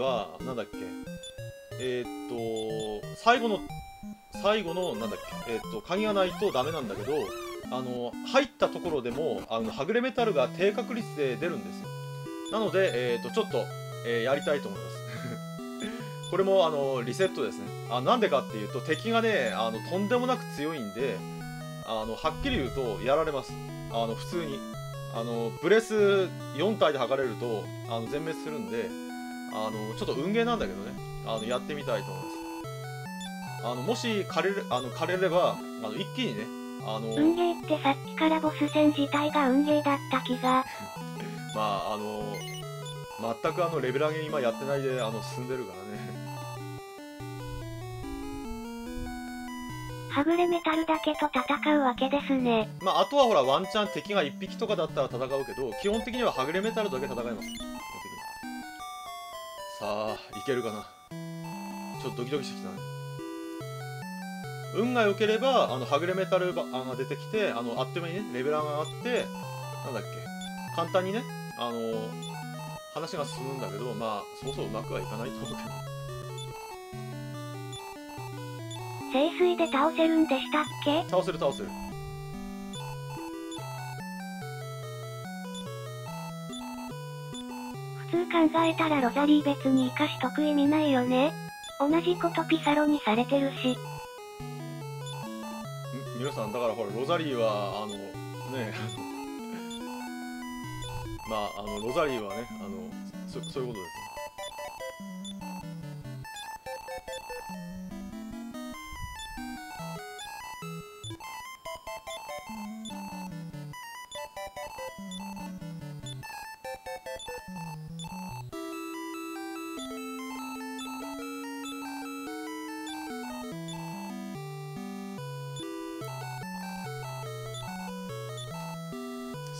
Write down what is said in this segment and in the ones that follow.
が、なんだっけ、最後のなんだっけ、鍵がないとダメなんだけど、入ったところでもはぐれメタルが低確率で出るんですよ。なので、ちょっと、やりたいと思いますこれもリセットですね。なんでかっていうと、敵がねとんでもなく強いんで、はっきり言うとやられます。普通にブレス4体で剥がれると全滅するんで、ちょっと運ゲーなんだけどね、やってみたいと思います。もし枯れれば一気にね、運ゲーってさっきからボス戦自体が運ゲーだった気がまあ全くレベル上げ今やってないで進んでるからね。はぐれメタルだけと戦うわけですね。まああとはほらワンチャン敵が1匹とかだったら戦うけど、基本的にははぐれメタルだけ戦います。さあいけるかな。ちょっとドキドキしてきたね。運が良ければはぐれメタルが出てきて、あっという間にねレベル上がってなんだっけ簡単にね話が進むんだけど、まあそうそううまくはいかないと思うけど。聖水で倒せるんでしたっけ？倒せる倒せる。普通考えたらロザリー別に生かし得意味ないよね。同じことピサロにされてるし。皆さんだからほらロザリーはねまあロザリーはねそういうことです。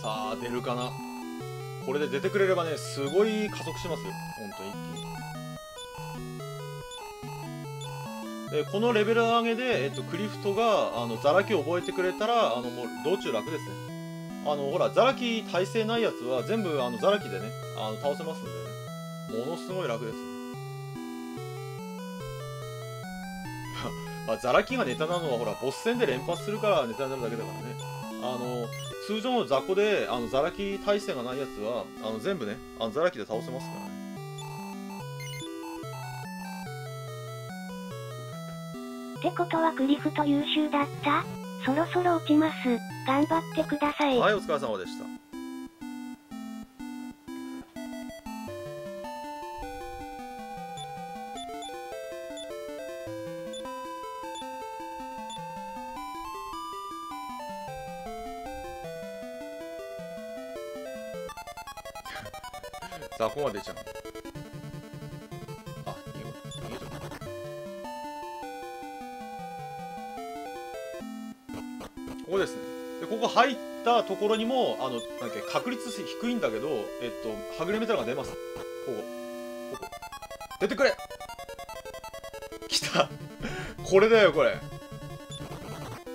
さあ出るかな。これで出てくれればね、すごい加速しますよ、本当に一気に。でこのレベル上げで、クリフトがザラキを覚えてくれたらもう道中楽ですね。ほらザラキ耐性ないやつは全部ザラキでね倒せますんでね、ものすごい楽ですねまあ、ザラキがネタなのはほらボス戦で連発するからネタになるだけだからね。通常の雑魚でザラキ耐性がないやつは全部ねザラキで倒せますからね。ってことはクリフト優秀だった。そろそろ落ちます。頑張ってください。はい、お疲れ様でした。さあ、ここまで出ちゃう。あ、いいよ、いいよ。ここですね。で、ここ入ったところにも、なんだっけ、確率低いんだけど、はぐれメタルが出ます。ここ。ここ。出てくれ。きた。これだよ、これ。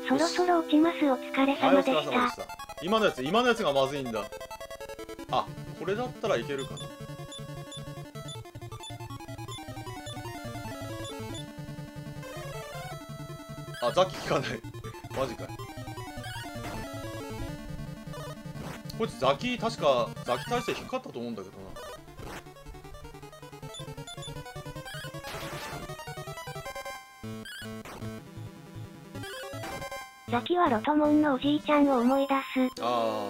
そろそろ落ちます。お疲れ様でした。はい、お疲れ様でした。今のやつがまずいんだ。あ、これだったらいけるかな。あ、ザキ効かないマジかい。こいつザキ、確かザキ耐性低かったと思うんだけどな。ザキはロトモンのおじいちゃんを思い出す。ああ、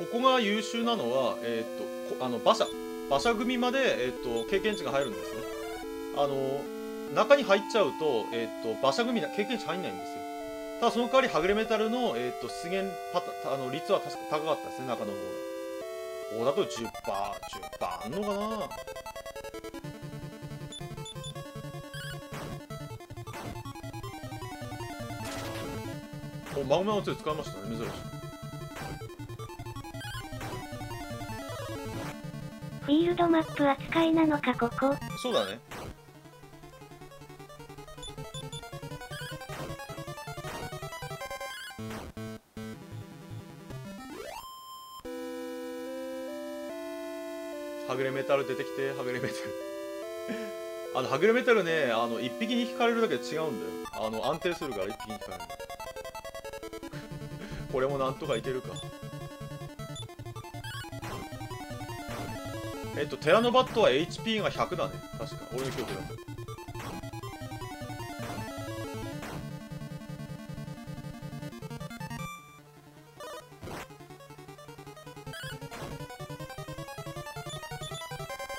ここが優秀なのは、馬車組まで、経験値が入るんですね。中に入っちゃうと、馬車組経験値入んないんですよ。ただその代わりはぐれメタルの、出現率は確か高かったですね、中の方が。ここだと 10% あんのかな。お、マグマの杖使いましたね、珍しい。フィールドマップ扱いなのか、ここ。そうだね。はぐれメタル出てきて、はぐれメタルはぐれメタルね、1匹に引かれるだけで違うんだよ。安定するから1匹に引かれるこれもなんとかいけるか。テラノバットは HP が100だね、確か俺の記憶だ。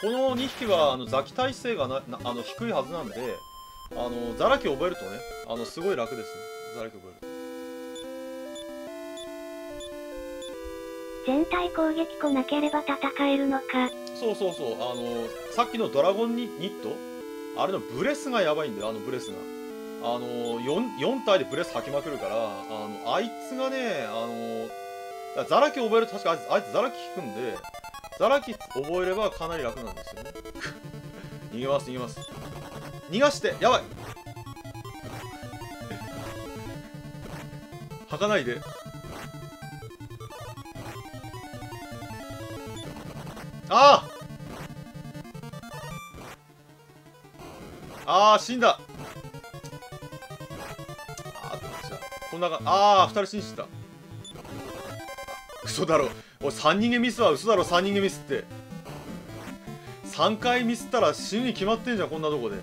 この2匹はザキ耐性が低いはずなんで、ザラキを覚えるとね、すごい楽ですね。ザラキを覚える。全体攻撃来なければ戦えるのか。そうそうそう、さっきのドラゴンニットあれのブレスがやばいんだよ。ブレスが4体でブレス吐きまくるから、あいつがね、ザラキ覚えると確かあいつザラキ引くんで、ザラキ覚えればかなり楽なんですよね逃げます逃げます、逃がして、やばい吐かないで。ああ、ああ死んだ。ああこんな感じ。ああ2人死んじた。嘘だろおい、3人でミスは嘘だろ。3人でミスって3回ミスったら死ぬに決まってんじゃん、こんなとこで。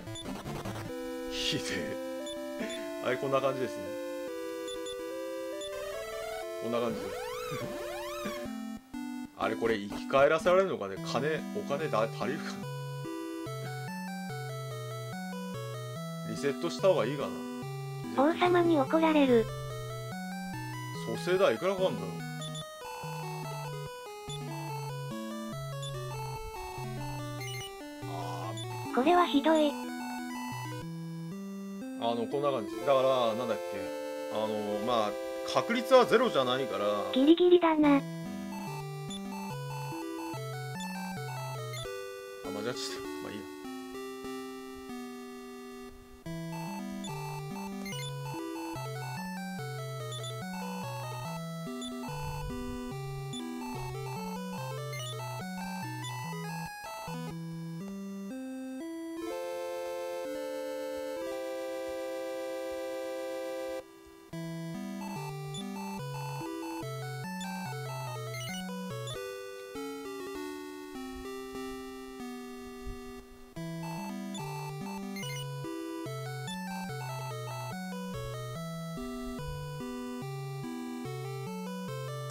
ひでえはい、こんな感じですね。こんな感じですあれこれ生き返らせられるのかね、お金だ足りるかなリセットした方がいいかな。王様に怒られる。蘇生代いくらかかるんだろう。ああこれはひどい。こんな感じだから、なんだっけ、まあ確率はゼロじゃないからギリギリだな。まあいいや。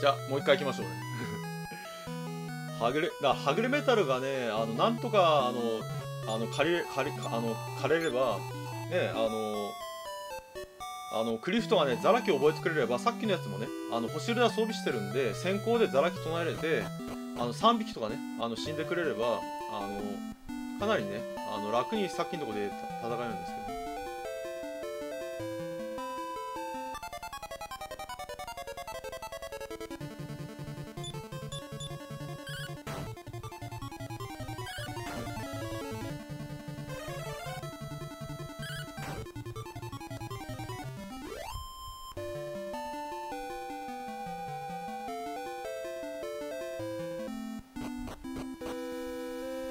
じゃあもう一回いきましょうねはぐれメタルがね、なんとか借りればね、クリフトがねザラキを覚えてくれれば、さっきのやつもね星ルダ装備してるんで、先行でザラキ唱えれて3匹とかね死んでくれればかなりね楽にさっきのとこで戦えるんですけど。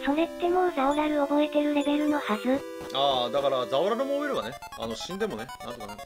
それってもうザオラル覚えてるレベルのはず。ああだからザオラルも覚えればね、死んでもねなんとかなる。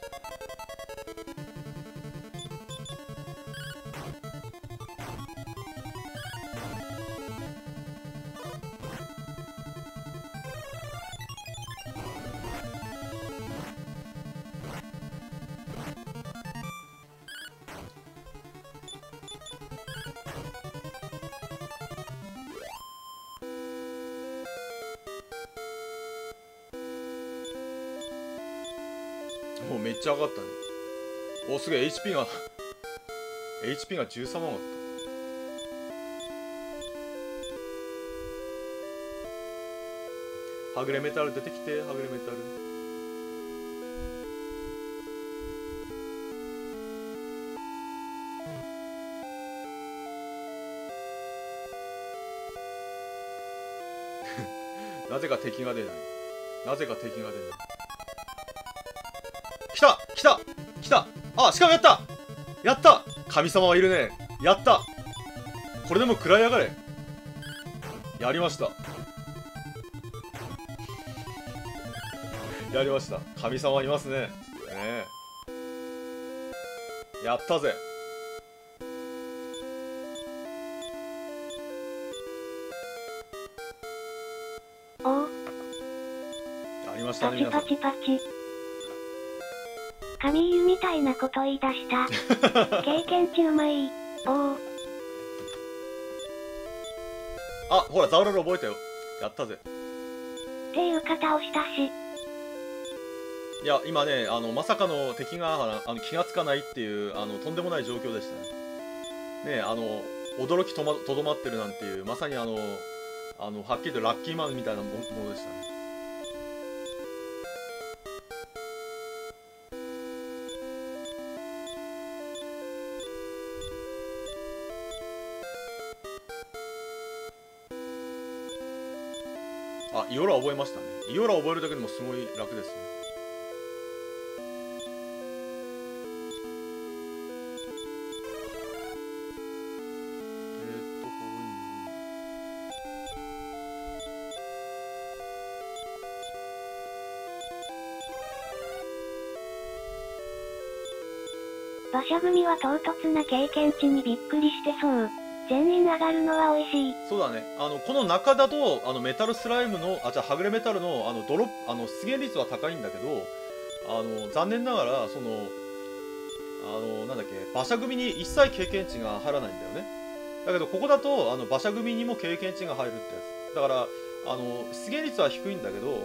もうめっちゃ上がったね。おすげえ HP がHP が13万上がった。はぐれメタル出てきて、はぐれメタルなぜか敵が出ない、なぜか敵が出ない。来たあ、しかもやった神様はいるね。やったこれでも食らいやがれ。やりました。やりました。神様いますね。ねえ。やったぜ。おー。やりましたね。パチパチパチ。神湯みたいなこと言い出した。経験値うまい。おー。あ、ほら、ザオラル覚えたよ。やったぜ。っていう方をしたし。いや、今ね、まさかの敵が気がつかないっていうとんでもない状況でしたね。ねえ、驚きとどまってるなんていう、まさにはっきりとラッキーマンみたいなものでしたね。あ、イオラ覚えましたね。イオラ覚えるだけでもすごい楽ですね。馬車組は唐突な経験値にびっくりしてそう。全員上がるのは美味しい。そうだね。この中だとメタルスライムのはぐれメタルのドロップ出現率は高いんだけど、残念ながらそのなんだっけ馬車組に一切経験値が入らないんだよね。だけどここだと馬車組にも経験値が入るってやつだから出現率は低いんだけど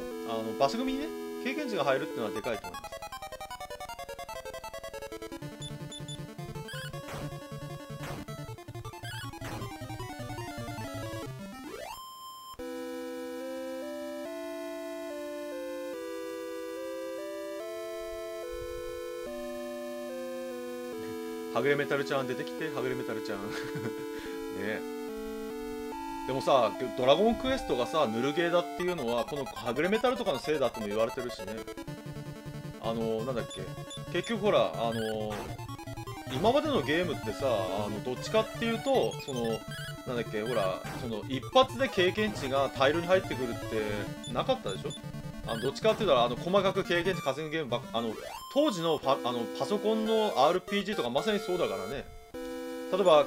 馬車組にね経験値が入るっていうのはでかいと思います。はぐれメタルちゃん出てきて、はぐれメタルちゃん。ねえ。でもさ、ドラゴンクエストがさ、ぬるゲーだっていうのは、このはぐれメタルとかのせいだとも言われてるしね。なんだっけ。結局ほら、今までのゲームってさ、どっちかっていうと、なんだっけ、ほら、一発で経験値が大量に入ってくるって、なかったでしょ？どっちかっていうと細かく経験値稼ぐゲームばっか当時のパソコンの RPG とかまさにそうだからね。例えば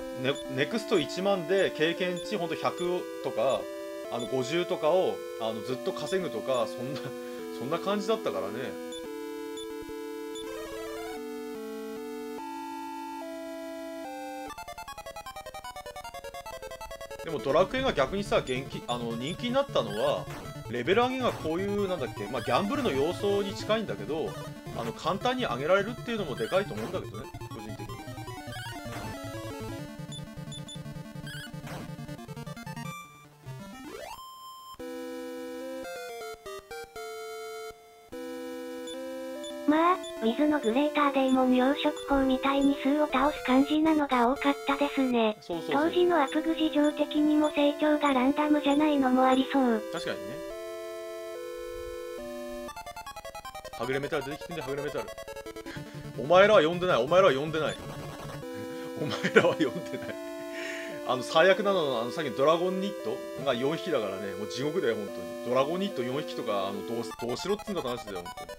NEXT1万で経験値ほんと100とか50とかをずっと稼ぐとかそんな感じだったからね。でもドラクエが逆にさ人気になったのはレベル上げがこういうなんだっけ、まあ、ギャンブルの要素に近いんだけど簡単に上げられるっていうのもでかいと思うんだけどね個人的に。まあウィズのグレーターデーモン養殖法みたいに数を倒す感じなのが多かったですね。当時のアプグ事情的にも成長がランダムじゃないのもありそう。確かにね。はぐれメタル出てきてんで、はぐれメタル。お前らは呼んでない、お前らは呼んでない。お前らは呼んでない。最悪なのは、さっきドラゴンニットが4匹だからね、もう地獄だよ、本当に。ドラゴンニット4匹とか、どうしろっつうんだって話だよ、本当に。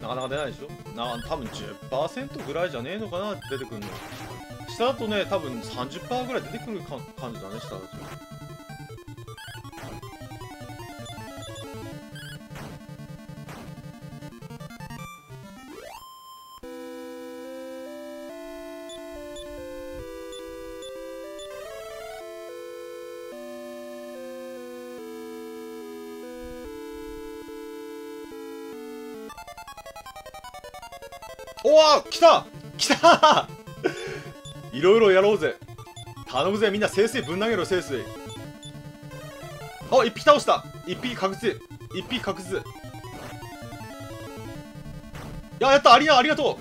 なかなか出ないでしょ。多分 10% ぐらいじゃねえのかな出てくるの。下だとね多分 30% ぐらい出てくる感じだね下だと。おお来た来たいろいろやろうぜ。頼むぜ、みんな聖水ぶん投げろ、聖水。あ、一匹倒した。一匹確実、一匹確実。いや、やった、アリーナありがとう。よ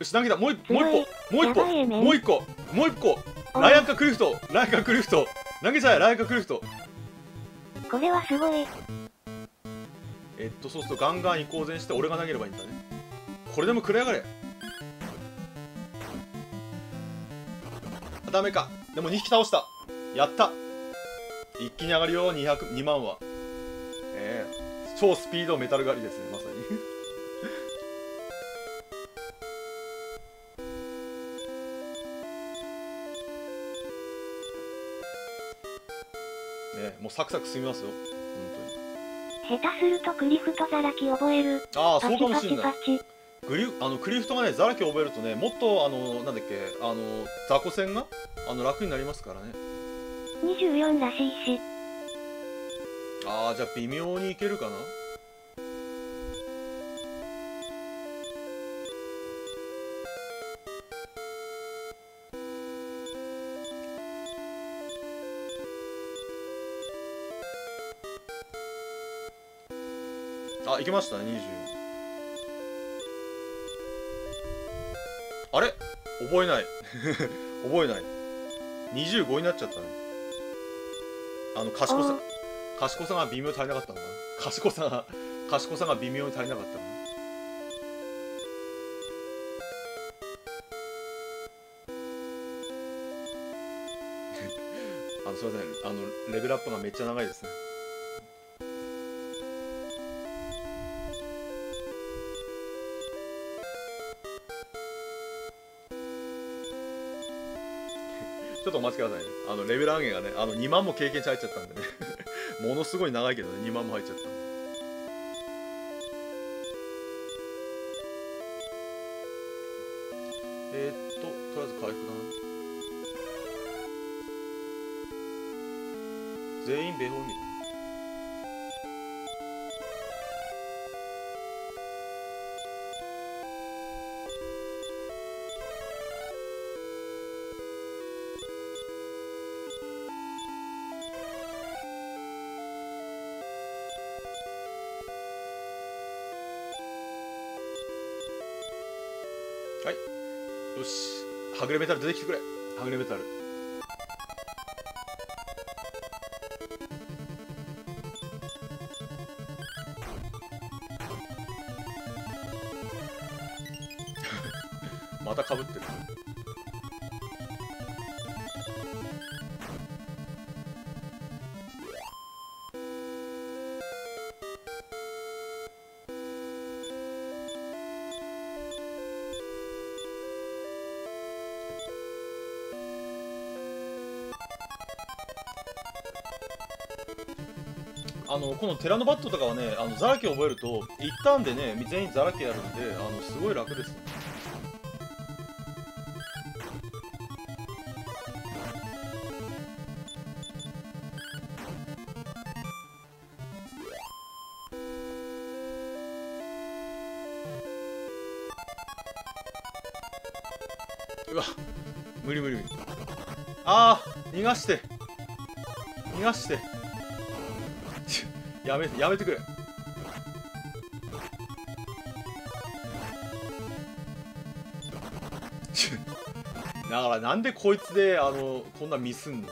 し、投げた。もう一個。ライアンかクリフト、ライアンかクリフト投げちゃえ、ライアンかクリフト。これはすごい。そうするとガンガン移行前して俺が投げればいいんだね。これでも食らいやがれ。ダメか。でも2匹倒した。やった。一気に上がるよ、2万は。超スピードメタル狩りですね、まさに。もうサクサク進みますよ。下手するとクリフトザラキ覚える。ああ、そうかもしれない。クリフトがね、ザラキ覚えるとね、もっとなんだっけ、雑魚戦が楽になりますからね。24らしいし。ああ、じゃあ微妙にいけるかな。あ、いけましたね、20。あれ覚えない。覚えない。25になっちゃったね。賢さが微妙に足りなかったのかな。賢さが微妙に足りなかったのかな。すいません。レベルアップがめっちゃ長いですね。ちょっとお待ちくださいね。レベル上げがね、2万も経験値入っちゃったんでね。ものすごい長いけどね、2万も入っちゃったんで。とりあえず回復だな。全員ベホミル。よし、はぐれメタル出てきてくれ。はぐれメタルまたかぶってる。このテラノバットとかはね、ザラキを覚えると一旦でね、全員ザラキやるんで、すごい楽です。うわ、無理無理無理。あー、逃がして逃がして、やめてくれ。だからなんでこいつでこんなミスんの。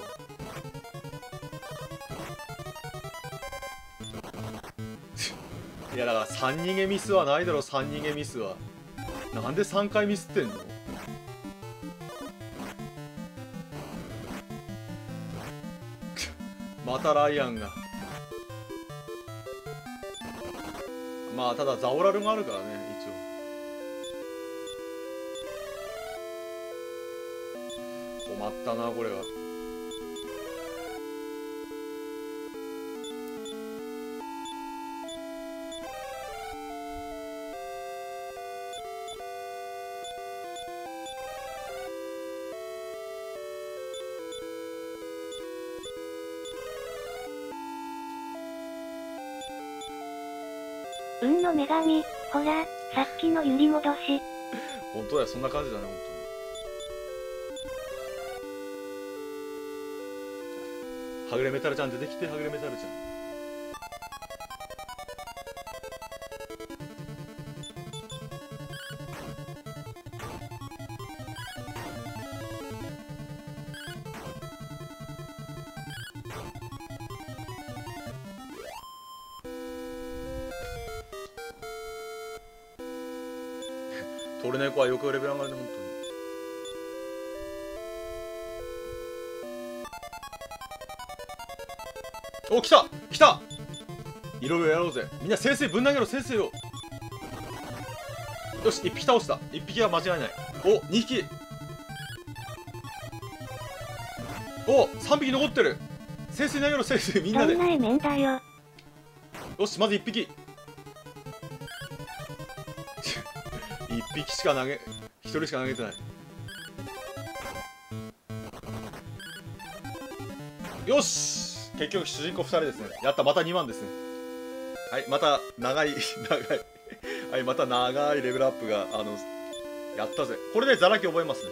いやだから3逃げミスはないだろ、3逃げミスは。なんで3回ミスってんの。またライアンが。まあただザオラルがあるからね、一応。困ったな、これは。運の女神、ほら、さっきの揺り戻し。本当だよ、そんな感じだね、本はぐれメタルちゃん出てきて、はぐれメタルちゃん。トルネコはよくレベル上がるね、本当に。お、来た来た、いろいろやろうぜ。みんな先生ぶん投げろ、先生を。よし、1匹倒した。1匹は間違いない。お、2匹。お、3匹残ってる。先生投げろ、先生、みんなで。よし、まず1匹。1匹しか投げ、1人しか投げてない。よし、結局主人公2人ですね。やった、また2万ですね。はい、また長い長いはい、また長いレベルアップがやったぜ。これでザラキ覚えますね。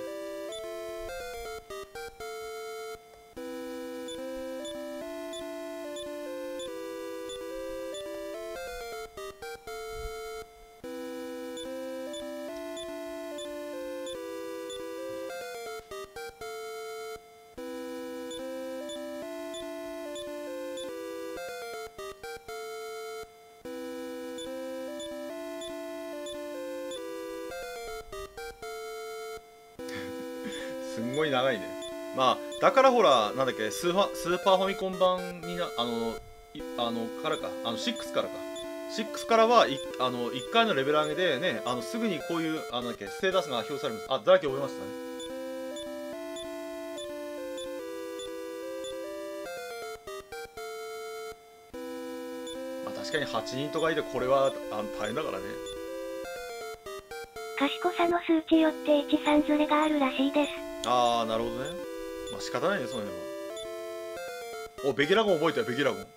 すんごい長いね。まあだからほら、なんだっけ、スーパーファミコン版に6からか、6からは1回のレベル上げでね、すぐにこういうなんだっけ、ステータスが表示されます。あ、だらけ覚えましたね。まあ確かに8人とかいて、これは大変だからね。賢さの数値よって13ずれがあるらしいです。ああ、なるほどね。まあ仕方ないね、その辺は。お、ベギラゴン覚えたよ、ベギラゴン。ね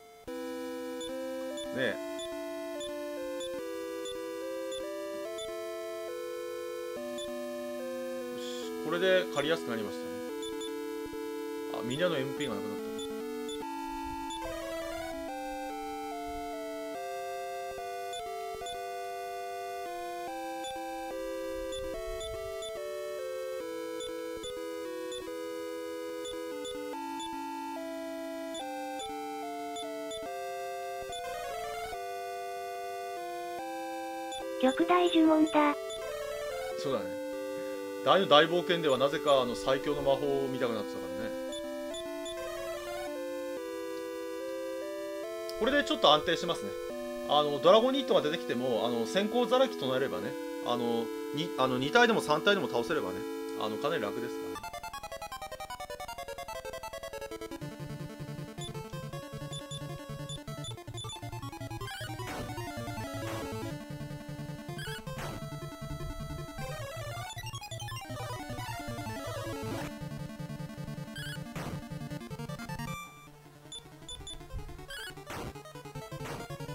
え。よし、これで借りやすくなりましたね。あ、みんなの MP がなくなった。玉大呪文だ。そうだね。大の大冒険ではなぜか最強の魔法を見たくなってたからね。これでちょっと安定しますね。ドラゴニットが出てきても先行ザラキ唱えればね、2体でも3体でも倒せればね、かなり楽ですから、ね。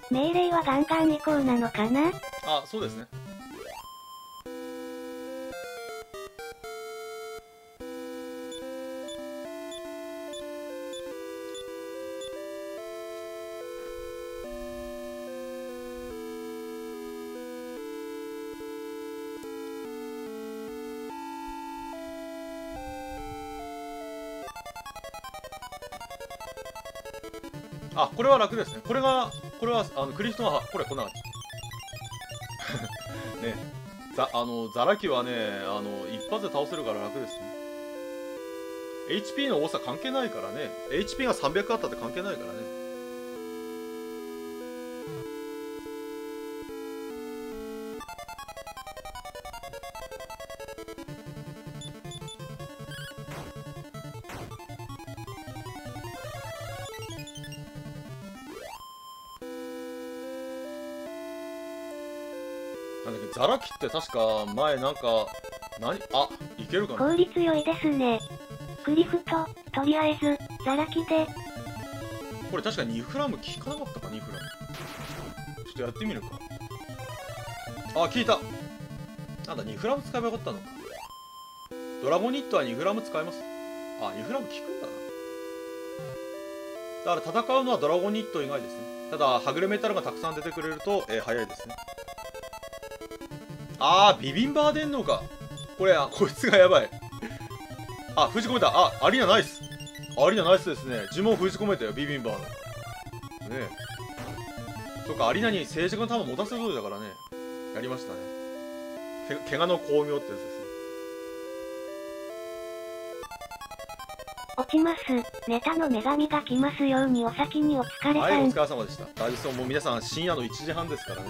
命令はガンガン以降なのかな。あ、そうですね。あ、これは楽ですね。これはクリフトはこれこんな感じね。ザラキはね、一発で倒せるから楽ですね。HP の多さ関係ないからね。HP が300あったって関係ないからね。ザラキって確か前なんかあ、いけるかな。効率良いですね。クリフト、とりあえずザラキで。これ確か2フラム効かなかったか。2フラムちょっとやってみるか。あ、効いた。なんだ、2フラム使えばよかったのか。ドラゴニットは2フラム使えます。あ、2フラム効くんだな。だから戦うのはドラゴニット以外ですね。ただはぐれメタルがたくさん出てくれると、早いですね。あー、ビビンバー出んのかこれ。あ、こいつがやばい。あ、封じ込めた。あ、アリーナナイス。アリーナナイスですね。呪文を封じ込めたよ、ビビンバーの。ねえ。そっか、アリーナに静寂の弾を持たせることだからね。やりましたね。怪我の巧妙ってやつですね。落ちます。ネタの女神が来ますように。お先にお疲れさん。はい、お疲れ様でした。大丈夫そう。もう皆さん深夜の1時半ですから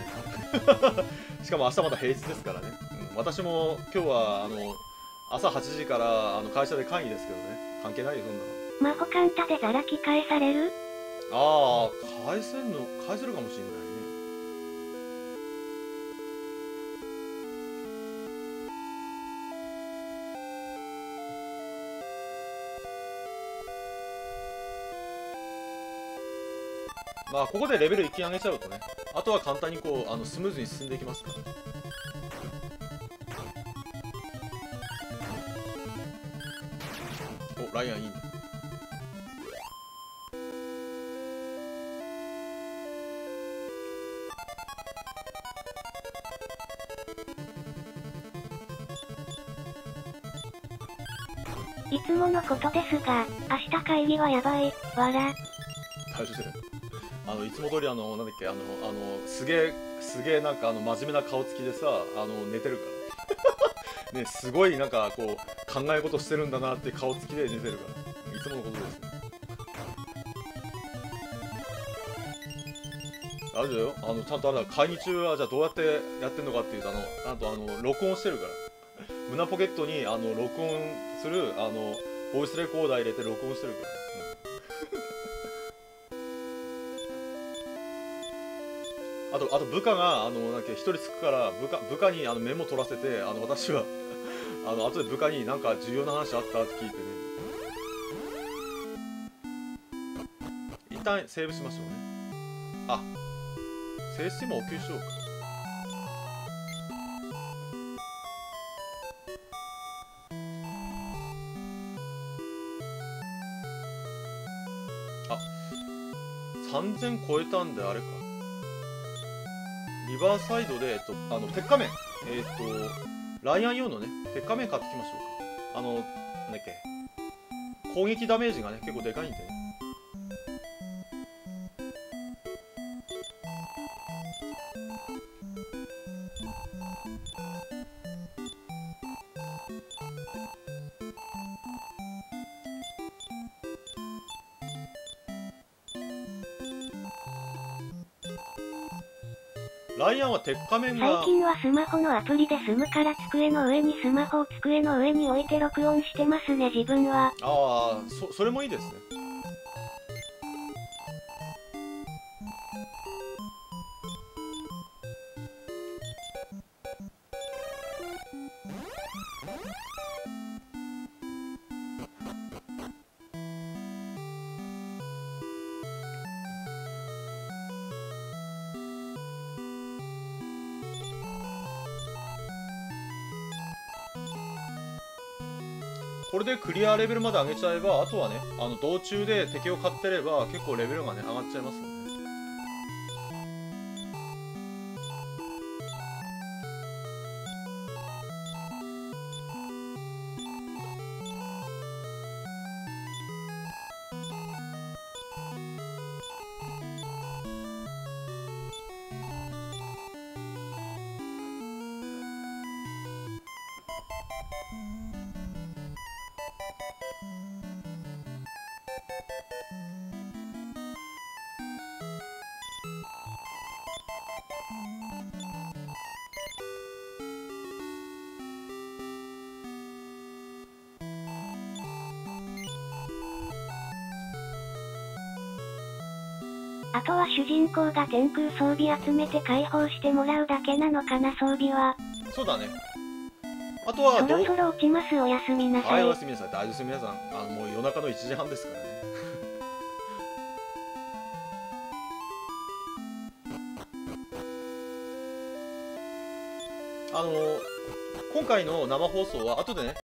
ね。しかも明日また平日ですからね。うん、私も今日は朝8時から会社で会議ですけどね。関係ないよ、そんなの。マホカンタでザラキ返される？ああ、返せるかもしれないね。まあここでレベル1上げちゃうとね、あとは簡単にこうスムーズに進んでいきますからね。お、ライアンいいね。いつものことですが明日会議はやばいわら。大丈夫です。いつも通りなんだっけ、すげえなんか真面目な顔つきでさ、寝てるから。ね、すごいなんかこう、考え事してるんだなって顔つきで寝てるから。いつものことですね。あれだよ、ちゃんとあれだ、会議中はじゃあどうやってやってんのかっていうと、なんと録音してるから。胸ポケットに録音する、ボイスレコーダー入れて録音してるから。あと部下がなんか一人つくから部下にメモ取らせて、私は後で部下になんか重要な話あったって聞いてね。一旦セーブしましょうね。あ、セーブしてもお給しようか。あ、3000超えたんであれか。リバーサイドで、鉄仮面、ライアン用のね、鉄仮面買ってきましょうか。なんだっけ、攻撃ダメージがね、結構でかいんでね。ライアンは鉄仮面が最近はスマホのアプリで済むからスマホを机の上に置いて録音してますね、自分は。ああ、それもいいですね。これでクリアレベルまで上げちゃえば、あとはね、道中で敵を買ってれば結構レベルがね、上がっちゃいますので。あとは主人公が天空装備集めて解放してもらうだけなのかな、装備は。そうだね。あとはそろそろ落ちます。おやすみなさい。はい、おやすみなさい。大丈夫です、皆さん。もう夜中の1時半ですからね。今回の生放送は後でね、